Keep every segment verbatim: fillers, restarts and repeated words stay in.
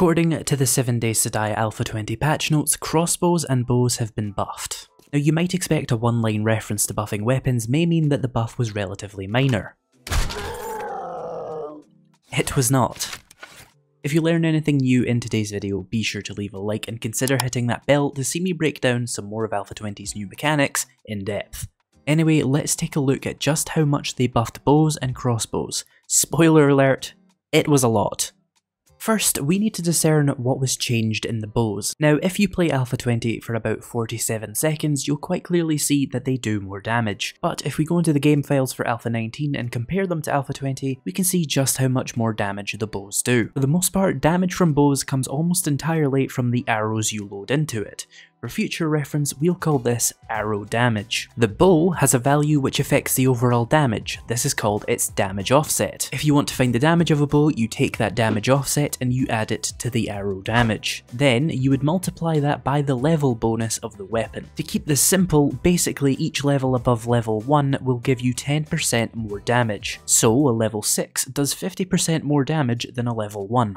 According to the seven days to die Alpha twenty patch notes, crossbows and bows have been buffed. Now, you might expect a one-line reference to buffing weapons may mean that the buff was relatively minor. It was not. If you learn anything new in today's video, be sure to leave a like and consider hitting that bell to see me break down some more of Alpha twenty's new mechanics in depth. Anyway, let's take a look at just how much they buffed bows and crossbows. Spoiler alert, it was a lot. First, we need to discern what was changed in the bows. Now, if you play Alpha twenty for about forty-seven seconds, you'll quite clearly see that they do more damage. But if we go into the game files for Alpha nineteen and compare them to Alpha twenty, we can see just how much more damage the bows do. For the most part, damage from bows comes almost entirely from the arrows you load into it. For future reference, we'll call this arrow damage. The bow has a value which affects the overall damage. This is called its damage offset. If you want to find the damage of a bow, you take that damage offset and you add it to the arrow damage. Then you would multiply that by the level bonus of the weapon. To keep this simple, basically each level above level one will give you ten percent more damage. So a level six does fifty percent more damage than a level one.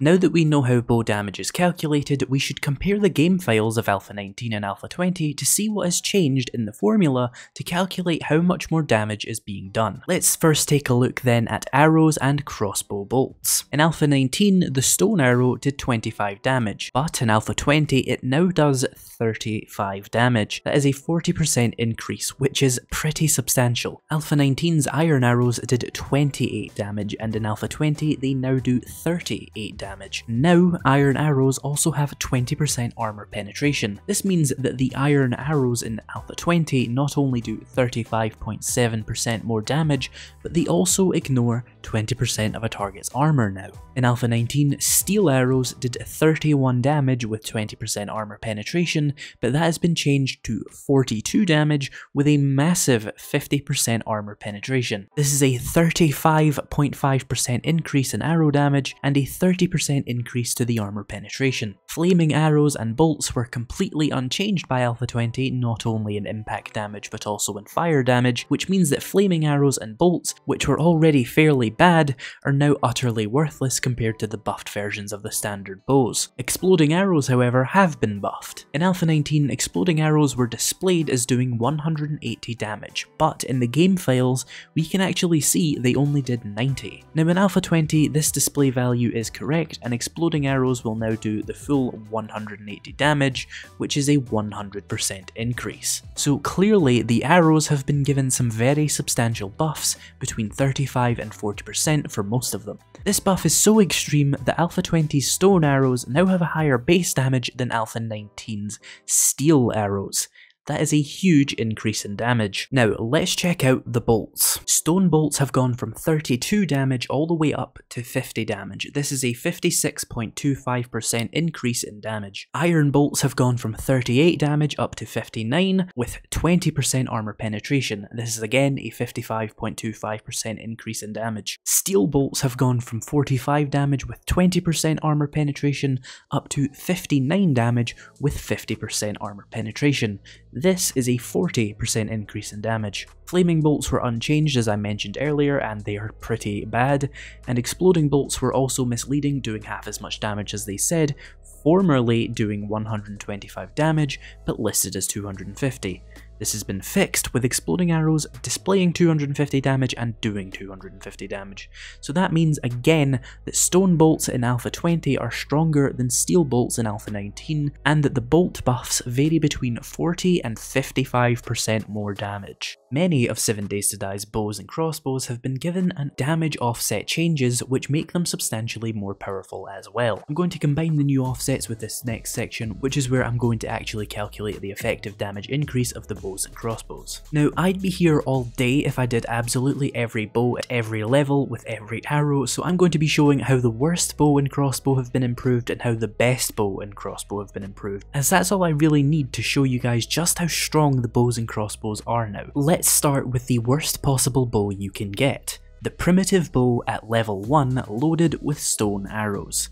Now that we know how bow damage is calculated, we should compare the game files of Alpha nineteen and Alpha twenty to see what has changed in the formula to calculate how much more damage is being done. Let's first take a look then at arrows and crossbow bolts. In Alpha nineteen, the stone arrow did twenty-five damage, but in Alpha twenty it now does thirty-five damage. That is a forty percent increase, which is pretty substantial. Alpha nineteen's iron arrows did twenty-eight damage, and in Alpha twenty they now do thirty-eight damage. Damage. Now, iron arrows also have twenty percent armor penetration. This means that the iron arrows in Alpha twenty not only do thirty-five point seven percent more damage, but they also ignore twenty percent of a target's armor now. In Alpha nineteen, steel arrows did thirty-one damage with twenty percent armor penetration, but that has been changed to forty-two damage with a massive fifty percent armor penetration. This is a thirty-five point five percent increase in arrow damage and a thirty percent increase to the armor penetration. Flaming arrows and bolts were completely unchanged by Alpha twenty, not only in impact damage but also in fire damage, which means that flaming arrows and bolts, which were already fairly bad, are now utterly worthless compared to the buffed versions of the standard bows. Exploding arrows, however, have been buffed. In Alpha nineteen, exploding arrows were displayed as doing one hundred eighty damage, but in the game files we can actually see they only did ninety. Now in Alpha twenty, this display value is correct, and exploding arrows will now do the full one hundred eighty damage, which is a one hundred percent increase. So clearly the arrows have been given some very substantial buffs, between thirty-five and forty percent for most of them. This buff is so extreme that Alpha twenty's stone arrows now have a higher base damage than Alpha nineteen's steel arrows. That is a huge increase in damage. Now let's check out the bolts. Stone bolts have gone from thirty-two damage all the way up to fifty damage. This is a fifty-six point two five percent increase in damage. Iron bolts have gone from thirty-eight damage up to fifty-nine with twenty percent armor penetration. This is again a fifty-five point two five percent increase in damage. Steel bolts have gone from forty-five damage with twenty percent armor penetration up to fifty-nine damage with fifty percent armor penetration. This is a forty percent increase in damage. Flaming bolts were unchanged as I mentioned earlier, and they are pretty bad, and exploding bolts were also misleading, doing half as much damage as they said, formerly doing one hundred twenty-five damage but listed as two hundred fifty. This has been fixed with exploding arrows displaying two hundred fifty damage and doing two hundred fifty damage. So that means again that stone bolts in Alpha twenty are stronger than steel bolts in Alpha nineteen, and that the bolt buffs vary between forty and fifty-five percent more damage. Many of seven days to die's bows and crossbows have been given damage offset changes which make them substantially more powerful as well. I'm going to combine the new offsets with this next section, which is where I'm going to actually calculate the effective damage increase of the bow and crossbows. Now, I'd be here all day if I did absolutely every bow at every level with every arrow, so I'm going to be showing how the worst bow and crossbow have been improved and how the best bow and crossbow have been improved, as that's all I really need to show you guys just how strong the bows and crossbows are now. Let's start with the worst possible bow you can get, the primitive bow at level one loaded with stone arrows.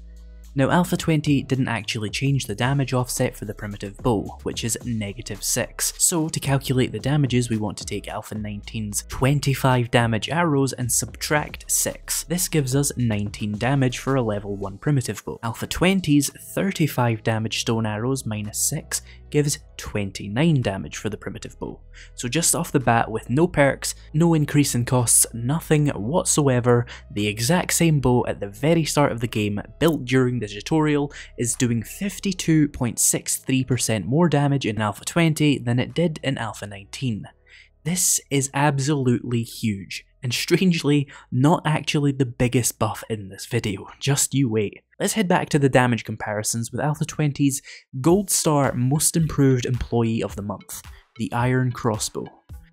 Now Alpha twenty didn't actually change the damage offset for the primitive bow, which is negative six, so to calculate the damages we want to take Alpha nineteen's twenty-five damage arrows and subtract six. This gives us nineteen damage for a level one primitive bow. Alpha twenty's thirty-five damage stone arrows minus six gives twenty-nine damage for the primitive bow. So just off the bat, with no perks, no increase in costs, nothing whatsoever, the exact same bow at the very start of the game, built during the tutorial, is doing fifty-two point six three percent more damage in Alpha twenty than it did in Alpha nineteen. This is absolutely huge, and strangely, not actually the biggest buff in this video, just you wait. Let's head back to the damage comparisons with Alpha twenty's Gold Star Most Improved Employee of the Month, the Iron Crossbow.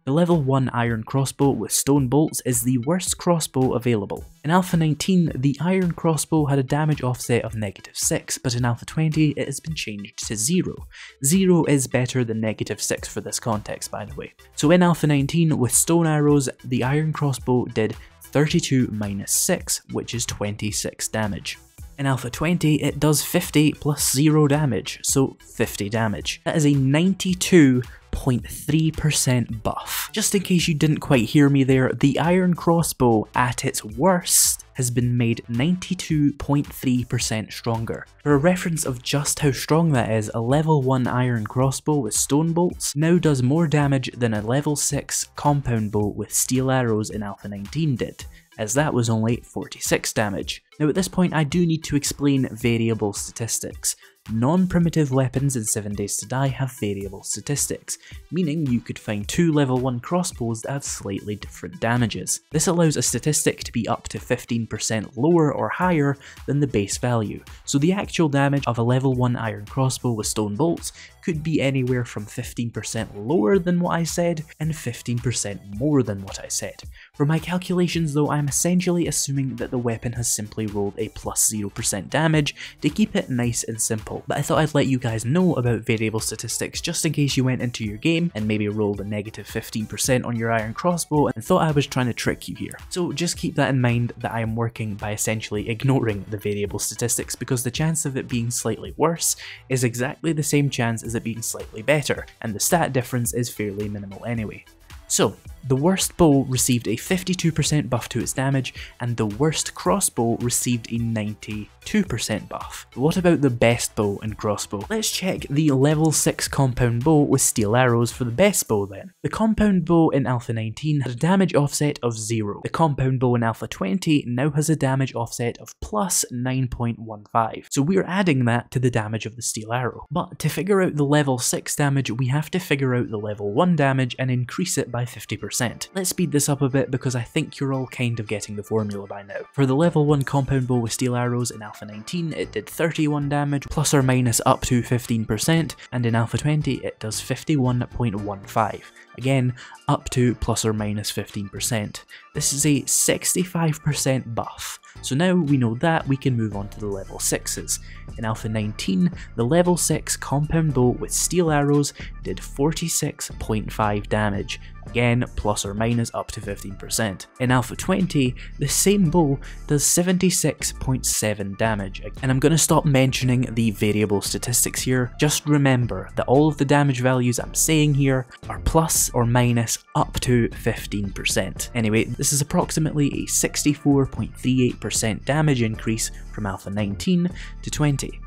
The level one iron crossbow with stone bolts is the worst crossbow available. In Alpha nineteen, the iron crossbow had a damage offset of negative six, but in Alpha twenty it has been changed to zero. zero is better than negative six for this context, by the way. So in Alpha nineteen, with stone arrows, the iron crossbow did thirty-two minus six, which is twenty-six damage. In Alpha twenty, it does fifty plus zero damage, so fifty damage. That is a ninety-two point three percent buff. Just in case you didn't quite hear me there, the iron crossbow at its worst has been made ninety-two point three percent stronger. For a reference of just how strong that is, a level one iron crossbow with stone bolts now does more damage than a level six compound bow with steel arrows in Alpha nineteen did, as that was only forty-six damage. Now at this point I do need to explain variable statistics. Non-primitive weapons in seven days to die have variable statistics, meaning you could find two level one crossbows that have slightly different damages. This allows a statistic to be up to fifteen percent lower or higher than the base value, so the actual damage of a level one iron crossbow with stone bolts could be anywhere from fifteen percent lower than what I said and fifteen percent more than what I said. For my calculations though, I'm essentially assuming that the weapon has simply rolled a plus zero percent damage to keep it nice and simple. But I thought I'd let you guys know about variable statistics just in case you went into your game and maybe rolled a negative fifteen percent on your iron crossbow and thought I was trying to trick you here. So just keep that in mind, that I am working by essentially ignoring the variable statistics, because the chance of it being slightly worse is exactly the same chance as it being slightly better, and the stat difference is fairly minimal anyway. So, the worst bow received a fifty-two percent buff to its damage, and the worst crossbow received a ninety-two percent buff. What about the best bow and crossbow? Let's check the level six compound bow with steel arrows for the best bow then. The compound bow in Alpha nineteen had a damage offset of zero. The compound bow in Alpha twenty now has a damage offset of plus nine point one five, so we're adding that to the damage of the steel arrow. But to figure out the level six damage, we have to figure out the level one damage and increase it by fifty percent. Let's speed this up a bit because I think you're all kind of getting the formula by now. For the level one compound bow with steel arrows in Alpha nineteen, it did thirty-one damage, plus or minus up to fifteen percent, and in Alpha twenty it does fifty-one point one five, again up to plus or minus fifteen percent. This is a sixty-five percent buff, so now we know that we can move on to the level sixes. In Alpha nineteen, the level six compound bow with steel arrows did forty-six point five damage, again plus or minus up to fifteen percent. In Alpha twenty, the same bow does seventy-six point seven damage, and I'm going to stop mentioning the variable statistics here. Just remember that all of the damage values I'm saying here are plus or minus up to fifteen percent. Anyway, this is approximately a sixty-four point three eight percent damage increase from Alpha nineteen to twenty.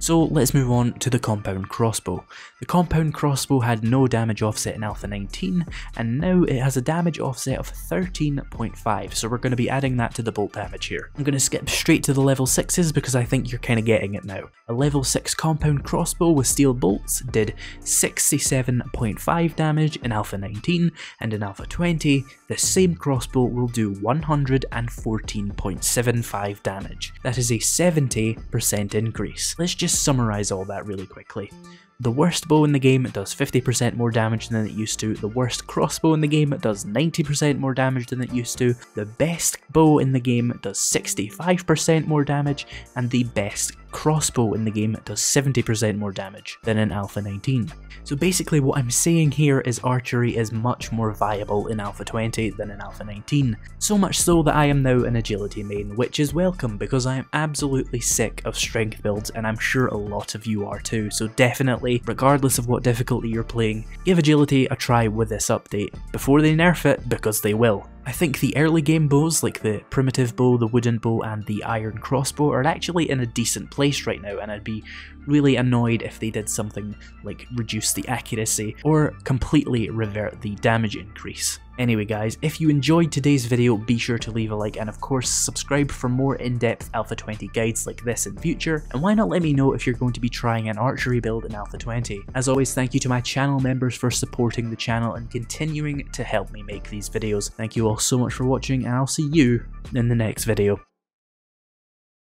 So let's move on to the compound crossbow. The compound crossbow had no damage offset in Alpha nineteen, and now it has a damage offset of thirteen point five, so we're going to be adding that to the bolt damage here. I'm going to skip straight to the level sixes because I think you're kind of getting it now. A level six compound crossbow with steel bolts did sixty-seven point five damage in Alpha nineteen, and in Alpha twenty, the same crossbow will do one hundred fourteen point seven five damage. That is a seventy percent increase. Let's just summarize all that really quickly. The worst bow in the game does fifty percent more damage than it used to, the worst crossbow in the game does ninety percent more damage than it used to, the best bow in the game does sixty-five percent more damage, and the best crossbow in the game does seventy percent more damage than in Alpha nineteen. So basically what I'm saying here is archery is much more viable in Alpha twenty than in Alpha nineteen, so much so that I am now an agility main, which is welcome because I am absolutely sick of strength builds and I'm sure a lot of you are too, so definitely, regardless of what difficulty you're playing, give agility a try with this update, before they nerf it, because they will. I think the early game bows like the primitive bow, the wooden bow and the iron crossbow are actually in a decent place right now, and I'd be really annoyed if they did something like reduce the accuracy or completely revert the damage increase. Anyway guys, if you enjoyed today's video, be sure to leave a like and of course subscribe for more in-depth Alpha twenty guides like this in future, and why not let me know if you're going to be trying an archery build in Alpha twenty. As always, thank you to my channel members for supporting the channel and continuing to help me make these videos. Thank you all so much for watching and I'll see you in the next video.